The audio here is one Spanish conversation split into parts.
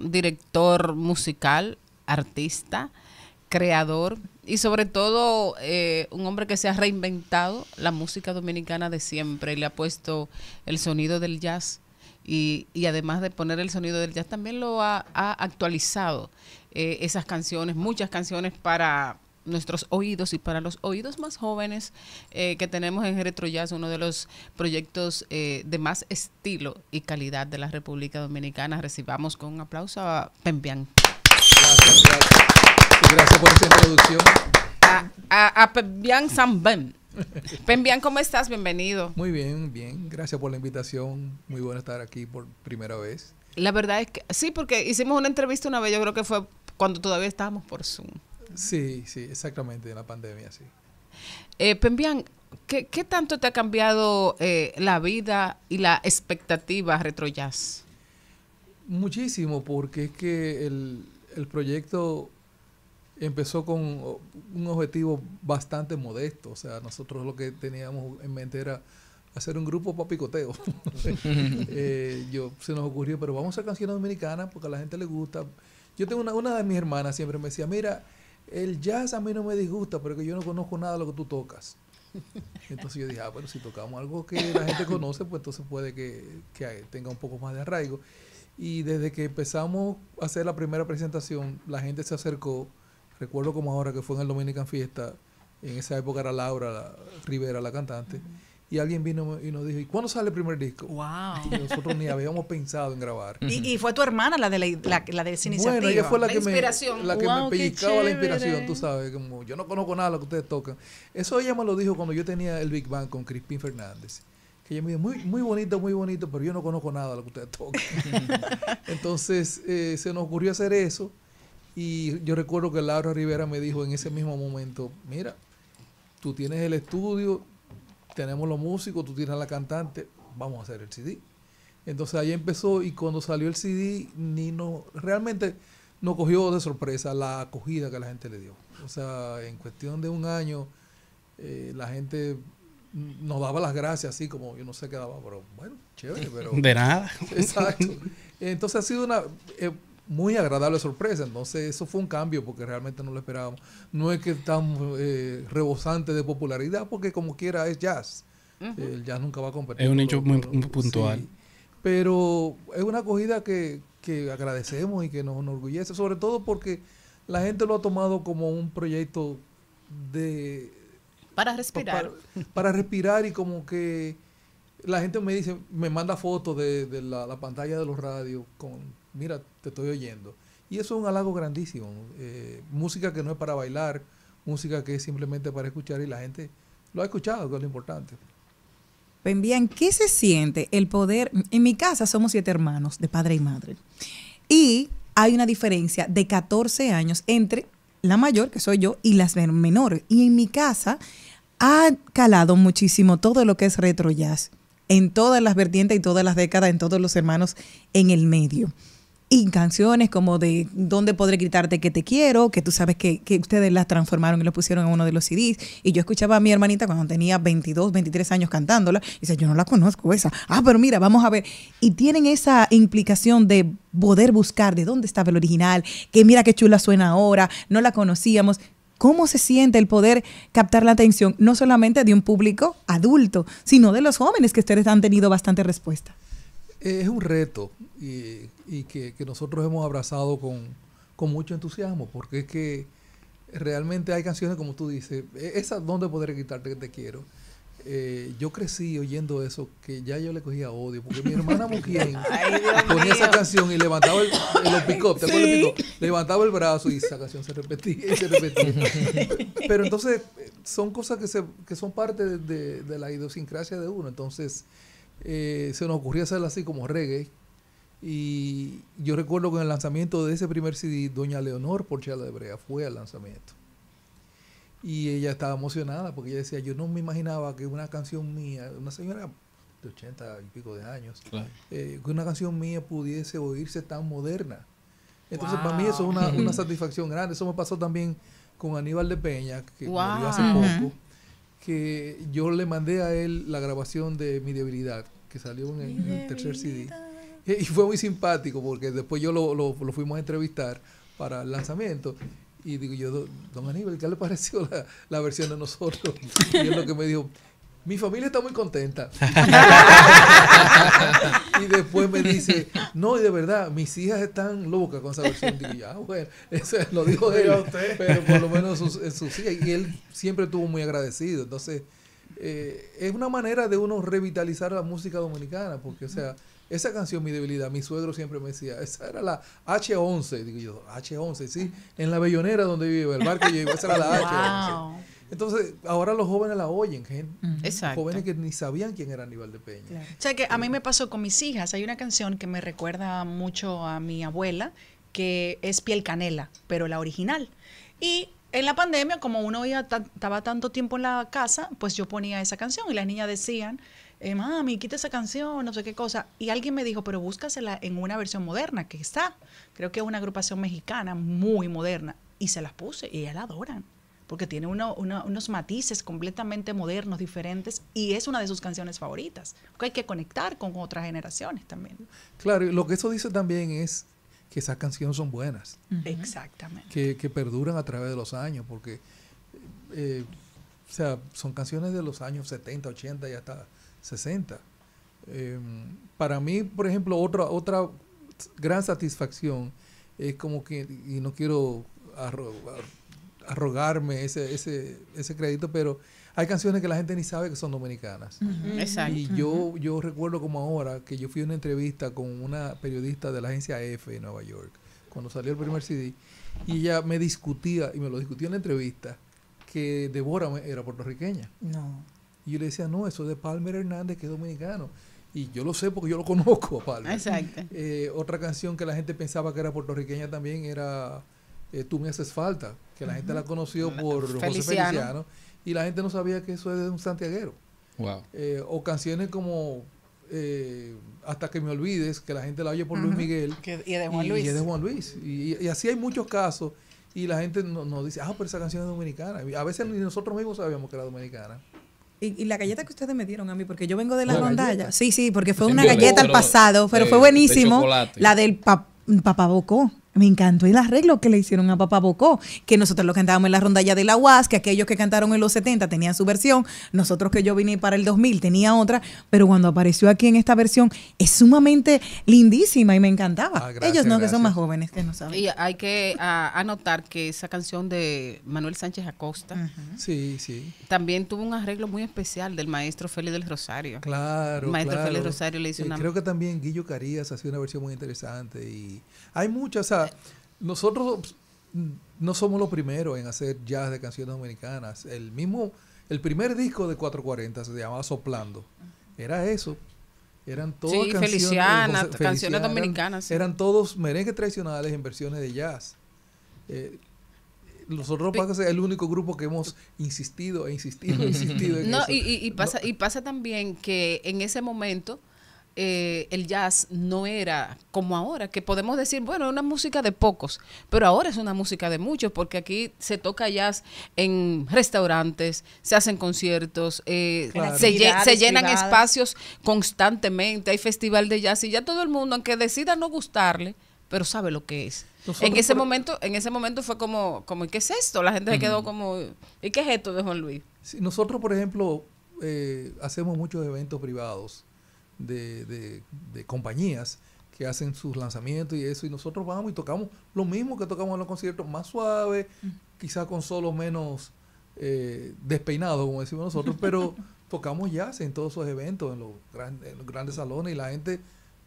director musical, artista, creador y sobre todo un hombre que se ha reinventado la música dominicana de siempre y le ha puesto el sonido del jazz y además de poner el sonido del jazz también lo ha actualizado, esas canciones, muchas canciones para nuestros oídos y para los oídos más jóvenes que tenemos en Retro Jazz, uno de los proyectos de más estilo y calidad de la República Dominicana. Recibamos con un aplauso a Pengbian. Gracias, gracias. Gracias por esa introducción. A Pengbian Sambem. Pengbian, ¿cómo estás? Bienvenido. Muy bien, bien. Gracias por la invitación. Muy bueno estar aquí por primera vez. La verdad es que sí, porque hicimos una entrevista una vez, yo creo que fue cuando todavía estábamos por Zoom. Sí, sí, exactamente, en la pandemia, sí. Pengbian, ¿qué tanto te ha cambiado la vida y la expectativa Retro Jazz? Muchísimo, porque es que el proyecto empezó con un objetivo bastante modesto. O sea, nosotros lo que teníamos en mente era hacer un grupo para picoteo. Se nos ocurrió, pero vamos a hacer canciones dominicanas porque a la gente le gusta. Yo tengo una de mis hermanas siempre me decía, mira, el jazz a mí no me disgusta, pero que yo no conozco nada de lo que tú tocas. Entonces yo dije, bueno, si tocamos algo que la gente conoce, pues entonces puede que tenga un poco más de arraigo. Y desde que empezamos a hacer la primera presentación, la gente se acercó. Recuerdo como ahora que fue en el Dominican Fiesta, en esa época era Laura Rivera, la cantante, y alguien vino y nos dijo, ¿y cuándo sale el primer disco? ¡Wow! Y nosotros ni habíamos pensado en grabar. ¿Y fue tu hermana la de esa iniciativa? Bueno, ella fue la que me pellizcaba la inspiración, tú sabes, como yo no conozco nada de lo que ustedes tocan. Eso ella me lo dijo cuando yo tenía el Big Bang con Crispin Fernández. Ella me dijo, muy bonito, pero yo no conozco nada de lo que ustedes tocan. Entonces, se nos ocurrió hacer eso. Y yo recuerdo que Laura Rivera me dijo en ese mismo momento, mira, tú tienes el estudio, tenemos los músicos, tú tienes a la cantante, vamos a hacer el CD. Entonces ahí empezó y cuando salió el CD, realmente nos cogió de sorpresa la acogida que la gente le dio. O sea, en cuestión de un año, la gente nos daba las gracias, así como yo no sé qué daba, pero bueno, chévere, pero... De nada. Exacto. Entonces ha sido una... muy agradable sorpresa. Entonces eso fue un cambio porque realmente no lo esperábamos. No es que estamos rebosantes de popularidad porque como quiera es jazz. El jazz nunca va a competir. Es un hecho muy puntual. Sí. Pero es una acogida que agradecemos y que nos enorgullece, sobre todo porque la gente lo ha tomado como un proyecto de... Para respirar. Para respirar y como que la gente me dice, me manda fotos de la pantalla de los radios con... Mira, te estoy oyendo. Y eso es un halago grandísimo. Música que no es para bailar, música que es simplemente para escuchar y la gente lo ha escuchado, que es lo importante. Pengbian, ¿qué se siente el poder? En mi casa somos 7 hermanos, de padre y madre. Y hay una diferencia de 14 años entre la mayor, que soy yo, y las menores. Y en mi casa ha calado muchísimo todo lo que es retro jazz, en todas las vertientes y todas las décadas, en todos los hermanos en el medio. Y canciones como de ¿Dónde podré gritarte que te quiero? Que tú sabes que ustedes las transformaron y las pusieron en uno de los CDs. Y yo escuchaba a mi hermanita cuando tenía 22, 23 años cantándola. Y dice, yo no la conozco esa. Ah, pero mira, vamos a ver. Y tienen esa implicación de poder buscar de dónde estaba el original, que mira qué chula suena ahora, no la conocíamos. ¿Cómo se siente el poder captar la atención no solamente de un público adulto, sino de los jóvenes que ustedes han tenido bastante respuesta? Es un reto y que nosotros hemos abrazado con mucho entusiasmo, porque es que realmente hay canciones, como tú dices, esa ¿Dónde podré gritarte que te quiero? Yo crecí oyendo eso, que ya yo le cogía odio, porque mi hermana Muquien ponía esa canción y levantaba los pick-up, ¿te acuerdas del pick-up? Levantaba el brazo y esa canción se repetía y se repetía. Pero entonces son cosas que son parte de la idiosincrasia de uno. Entonces se nos ocurría hacerla así como reggae. Y yo recuerdo que en el lanzamiento de ese primer CD, doña Leonor Porchela de Brea fue al lanzamiento. Y ella estaba emocionada porque ella decía, yo no me imaginaba que una canción mía, una señora de 80 y pico de años, claro, que una canción mía pudiese oírse tan moderna. Entonces, wow, para mí eso es una satisfacción grande. Eso me pasó también con Aníbal de Peña, que wow, murió hace poco, que yo le mandé a él la grabación de Mi Debilidad, que salió en el tercer CD. Y fue muy simpático porque después yo lo fuimos a entrevistar para el lanzamiento. Y digo yo, don Aníbal, ¿qué le pareció la versión de nosotros? Y es lo que me dijo, mi familia está muy contenta. Y después me dice, no, y de verdad, mis hijas están locas con esa versión. Digo yo, ah, bueno, eso lo dijo él, pero por lo menos sus hijas. Y él siempre estuvo muy agradecido. Entonces, es una manera de uno revitalizar la música dominicana, porque, o sea, esa canción, Mi Debilidad, mi suegro siempre me decía, esa era la H11. Digo yo, H11, sí, en la Bellonera donde vive, el barco yo iba, esa era la H11. Wow. Entonces, ahora los jóvenes la oyen, exacto, jóvenes que ni sabían quién era Aníbal de Peña. Claro. O sea, que a mí me pasó con mis hijas, hay una canción que me recuerda mucho a mi abuela, que es Piel Canela, pero la original. Y en la pandemia, como uno estaba tanto tiempo en la casa, pues yo ponía esa canción y las niñas decían, mami, quita esa canción, no sé qué cosa. Y alguien me dijo, pero búscasela en una versión moderna, que está, creo que es una agrupación mexicana muy moderna. Y se las puse y ellas la adoran, porque tiene unos matices completamente modernos, diferentes, y es una de sus canciones favoritas. Porque hay que conectar con otras generaciones también. Claro, y lo que eso dice también es que esas canciones son buenas. Uh-huh. Exactamente. Que perduran a través de los años, porque o sea, son canciones de los años 70, 80 y hasta 60. Para mí, por ejemplo, otra gran satisfacción es como que, y no quiero arrogarme ese crédito, pero hay canciones que la gente ni sabe que son dominicanas. Uh-huh. Exacto. Y yo recuerdo como ahora que yo fui a una entrevista con una periodista de la agencia F en Nueva York, cuando salió el primer CD, y ella me discutía, y me lo discutía en la entrevista, que Deborah era puertorriqueña. No. Y yo le decía, no, eso es de Palmer Hernández, que es dominicano. Y yo lo sé porque yo lo conozco a Palmer. Exacto. Otra canción que la gente pensaba que era puertorriqueña también era Tú me haces falta, que la gente la conoció por José Feliciano. Y la gente no sabía que eso es de un santiaguero. Wow. O canciones como Hasta que me olvides, que la gente la oye por Luis Miguel. Y es de Juan Luis. Y es de Juan Luis. Y así hay muchos casos. Y la gente nos dice, ah, pero esa canción es dominicana. Y a veces ni nosotros mismos sabíamos que era dominicana. Y la galleta que ustedes me dieron a mí, porque yo vengo de la rondalla. Sí, sí, porque fue una galleta al pasado, pero fue buenísimo. La del papabocó. Me encantó el arreglo que le hicieron a Papá Bocó, que nosotros lo cantábamos en la rondalla de la UAS, que aquellos que cantaron en los 70 tenían su versión, nosotros que yo vine para el 2000 tenía otra, pero cuando apareció aquí en esta versión es sumamente lindísima y me encantaba. Gracias, ellos no, gracias, que son más jóvenes que no saben. Y hay que anotar que esa canción de Manuel Sánchez Acosta, sí, sí, también tuvo un arreglo muy especial del maestro Félix del Rosario. Claro, el maestro Félix del Rosario le hizo una... Creo que también Guillo Carías hacía una versión muy interesante y hay muchas, o sea, nosotros no somos los primeros en hacer jazz de canciones dominicanas. El primer disco de 440 se llamaba Soplando. Era eso. Eran todas canciones dominicanas. Eran todos merengues tradicionales en versiones de jazz. Nosotros pasa es el único grupo que hemos insistido e insistido e insistido en eso. Y pasa también que en ese momento el jazz no era como ahora, que podemos decir, bueno, es una música de pocos, pero ahora es una música de muchos, porque aquí se toca jazz en restaurantes, se hacen conciertos, claro, se llenan espacios constantemente, hay festival de jazz y ya todo el mundo, aunque decida no gustarle, pero sabe lo que es. Nosotros en ese momento fue como, ¿y qué es esto? La gente se quedó como, ¿y qué es esto de Juan Luis? Sí, nosotros, por ejemplo, hacemos muchos eventos privados de compañías que hacen sus lanzamientos y eso, y nosotros vamos y tocamos lo mismo que tocamos en los conciertos, más suave, quizás con solos menos despeinados, como decimos nosotros, pero tocamos jazz en todos esos eventos, en los grandes salones, y la gente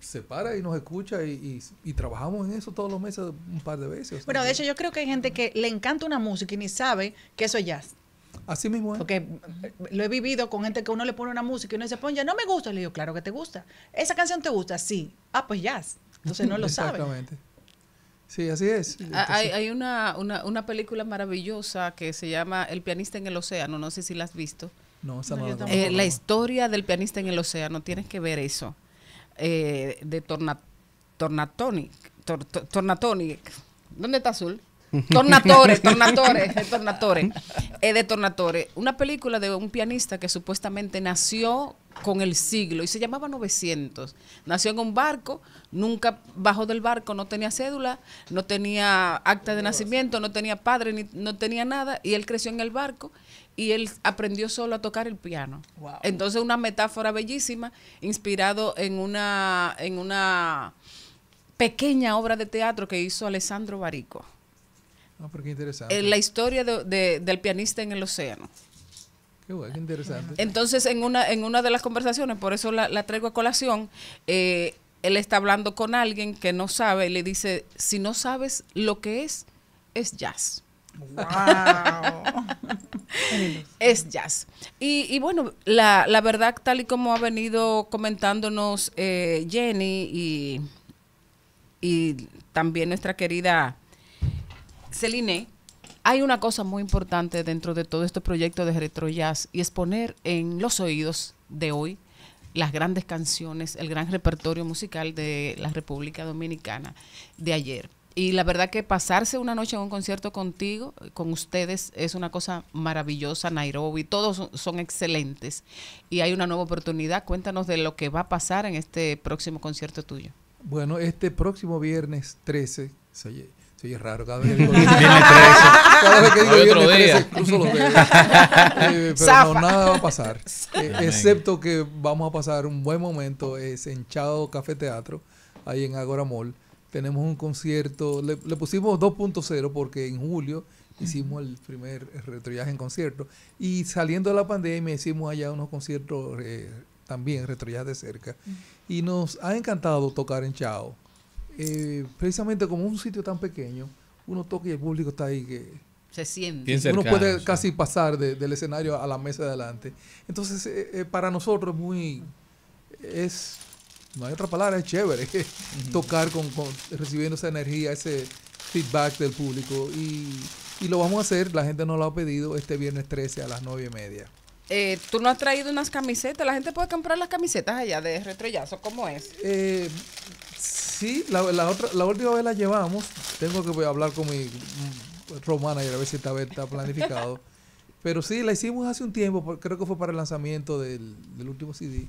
se para y nos escucha y trabajamos en eso todos los meses un par de veces. Bueno, de hecho yo creo que hay gente que le encanta una música y ni sabe que eso es jazz. Así mismo es. Porque lo he vivido con gente que uno le pone una música y uno dice, pues ya no me gusta. Le digo, claro que te gusta. ¿Esa canción te gusta? Sí. Ah, pues jazz. Entonces no lo sabe. Exactamente. Sí, así es. Entonces, hay una película maravillosa que se llama El pianista en el océano. No sé si la has visto. No, esa no la he visto. La historia del pianista en el océano. Tienes que ver eso. De Tornatoni. ¿Dónde está Azul? Tornatore. Una película de un pianista que supuestamente nació con el siglo, y se llamaba 900. Nació en un barco, nunca bajó del barco, no tenía cédula, no tenía acta de nacimiento, no tenía padre, no tenía nada, y él creció en el barco y él aprendió solo a tocar el piano. Wow. Entonces, una metáfora bellísima, inspirado en una pequeña obra de teatro que hizo Alessandro Barico. Ah, pero qué interesante. La historia del pianista en el océano. Qué bueno, qué interesante. Entonces, en una de las conversaciones, por eso la traigo a colación, él está hablando con alguien que no sabe y le dice, si no sabes lo que es jazz. Wow. Es jazz. Y bueno, la verdad, tal y como ha venido comentándonos Jenny y también nuestra querida Celine, hay una cosa muy importante dentro de todo este proyecto de Retro Jazz, y es poner en los oídos de hoy las grandes canciones, el gran repertorio musical de la República Dominicana de ayer. Y la verdad que pasarse una noche en un concierto contigo, con ustedes, es una cosa maravillosa. Nairobi, todos son excelentes. Y hay una nueva oportunidad. Cuéntanos de lo que va a pasar en este próximo concierto tuyo. Bueno, este próximo viernes 13, oye, es raro, cada vez que digo viernes 13, incluso los dedos. Pero no, nada va a pasar. Excepto que vamos a pasar un buen momento, es en Chao Café Teatro, ahí en Agora Agoramol. Tenemos un concierto, le pusimos 2.0 porque en julio hicimos el primer Retro Jazz en concierto. Y saliendo de la pandemia hicimos allá unos conciertos también Retro Jazz de cerca. Y nos ha encantado tocar en Chao. Precisamente como un sitio tan pequeño, uno toca y el público está ahí, que se siente. Uno cercano, puede casi pasar del escenario a la mesa de adelante. Entonces, para nosotros no hay otra palabra, es chévere tocar recibiendo esa energía, ese feedback del público. Y lo vamos a hacer, la gente nos lo ha pedido, este viernes 13 a las 9:30. ¿Tú no has traído unas camisetas? ¿La gente puede comprar las camisetas allá de Retro Jazz? ¿Cómo es? Sí, la última vez la llevamos. Tengo que hablar con mi romana y a ver si esta vez está planificado. Pero sí, la hicimos hace un tiempo, creo que fue para el lanzamiento del último CD.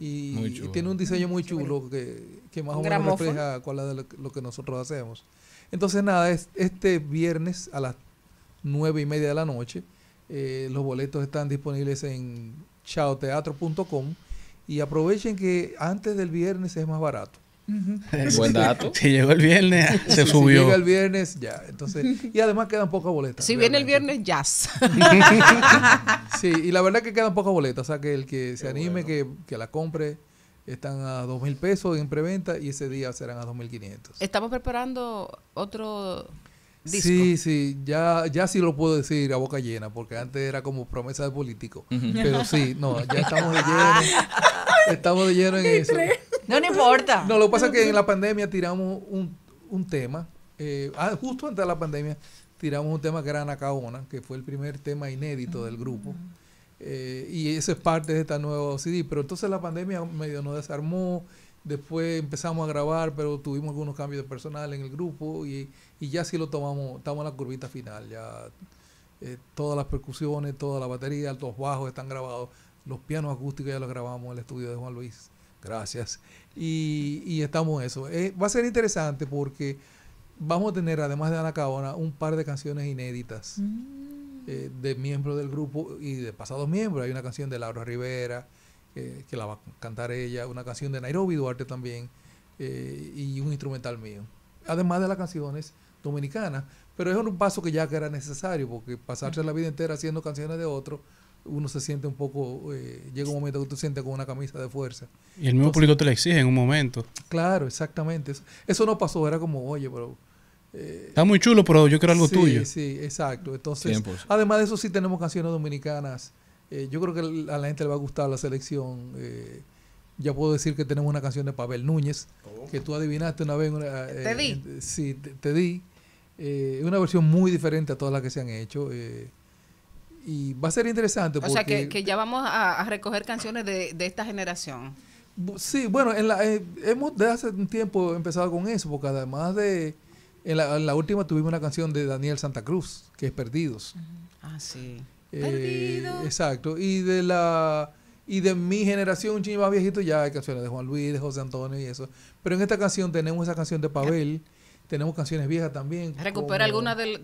Y tiene un diseño muy chulo que más o menos refleja cuál es lo que nosotros hacemos. Entonces, nada, este viernes a las 9:30 de la noche. Los boletos están disponibles en chaoteatro.com, y aprovechen que antes del viernes es más barato. Buen dato. Si llegó el viernes, se subió. Si llega el viernes, ya. Entonces, y además quedan pocas boletas. Si viene el viernes, jazz. Sí, y la verdad es que quedan pocas boletas. O sea, que el que se anime, que la compre, están a 2,000 pesos en preventa, y ese día serán a 2,500. Estamos preparando otro disco. Sí, ya sí lo puedo decir a boca llena, porque antes era como promesa de político. Pero sí, no, ya estamos de lleno. Estamos de lleno en eso. No importa. No, lo que pasa es que en la pandemia tiramos un tema. Justo antes de la pandemia tiramos un tema que era Anacaona, que fue el primer tema inédito del grupo. Y eso es parte de esta nueva CD. Pero entonces la pandemia medio nos desarmó. Después empezamos a grabar, pero tuvimos algunos cambios de personal en el grupo. Y ya sí lo tomamos, estamos en la curvita final. Ya todas las percusiones, toda la batería, altos bajos están grabados. Los pianos acústicos ya los grabamos en el estudio de Juan Luis. Gracias. Y estamos en eso. Va a ser interesante porque vamos a tener, además de Anacaona, un par de canciones inéditas de miembros del grupo y de pasados miembros. Hay una canción de Laura Rivera, que la va a cantar ella, una canción de Nairobi Duarte también, y un instrumental mío. Además de las canciones dominicanas. Pero es un paso que ya que era necesario, porque pasarse la vida entera haciendo canciones de otro, uno se siente un poco, llega un momento que tú sientes con una camisa de fuerza. Y el mismo público te la exige en un momento. Claro, exactamente. Eso no pasó, era como, oye, pero... está muy chulo, pero yo quiero algo tuyo. Sí, exacto. Entonces, 100%. Además de eso, sí tenemos canciones dominicanas. Yo creo que a la gente le va a gustar la selección. Ya puedo decir que tenemos una canción de Pavel Núñez, que tú adivinaste una vez. Te di. Sí, te di. Una versión muy diferente a todas las que se han hecho. Y va a ser interesante. O sea, que ya vamos a recoger canciones de esta generación. Sí, bueno, hemos desde hace un tiempo empezado con eso, porque además de... En la última tuvimos una canción de Daniel Santa Cruz, que es Perdidos. Ah, sí. Perdidos. Exacto. Y de la Y de mi generación, un chingo más viejito, ya hay canciones de Juan Luis, de José Antonio y eso. Pero en esta canción tenemos esa canción de Pavel, tenemos canciones viejas también. Recupera alguna de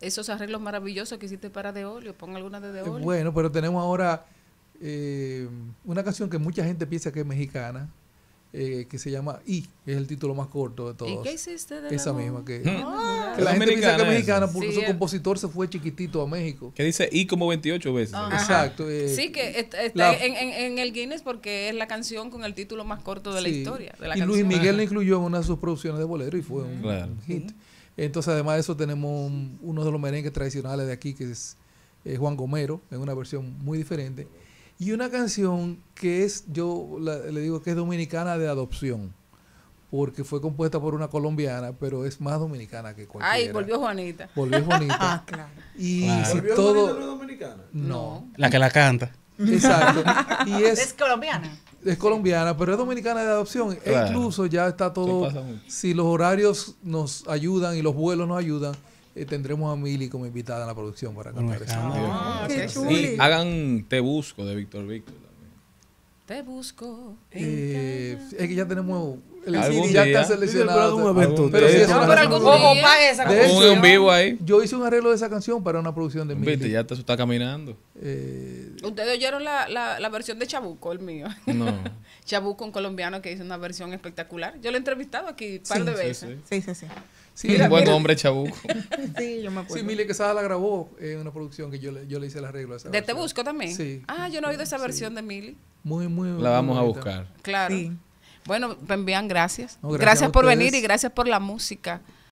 esos arreglos maravillosos que hiciste para De Olio, pon alguna de Olio. Bueno, pero tenemos ahora una canción que mucha gente piensa que es mexicana, que se llama Y, que es el título más corto de todos. ¿Y qué hiciste de esa misma? Que la gente piensa que es mexicana porque sí, su compositor se fue chiquitito a México. Que dice Y como 28 veces. Ajá. Exacto. Sí, que está en el Guinness porque es la canción con el título más corto de la historia. De la canción. Luis Miguel la incluyó en una de sus producciones de bolero y fue un hit. Entonces, además de eso, tenemos uno de los merengues tradicionales de aquí, que es Juan Gomero, en una versión muy diferente. Y una canción que es, yo le digo que es dominicana de adopción, porque fue compuesta por una colombiana, pero es más dominicana que cualquiera. Ay, volvió Juanita. Volvió Juanita. Ah, claro. Y si ¿volvió todo... Juanita no es dominicana? No. La que la canta. Exacto. Y es colombiana. Es colombiana, pero es dominicana de adopción. Claro. E incluso ya está todo... Si los horarios nos ayudan y los vuelos nos ayudan, tendremos a Milly como invitada en la producción para cantar eso. Y hagan Te Busco de Víctor Víctor también. Te Busco. Es que ya tenemos el CD, ya está seleccionado. Yo hice un arreglo de esa canción para una producción de Milly. Viste, ya te está caminando. Ustedes oyeron la versión de Chabuco, el mío. No. Chabuco, un colombiano que hizo una versión espectacular. Yo lo he entrevistado aquí un par de veces. Sí. Sí, un buen hombre, Chabuco. Sí, yo me acuerdo. Sí, Milly Quesada la grabó en una producción que yo le hice el arreglo. ¿De versión. Te Busco también? Sí. Ah, yo no he oído esa versión de Milly. Muy la vamos a buscar. Claro. Sí. Bueno, Pengbian, gracias. No, gracias por venir y gracias por la música.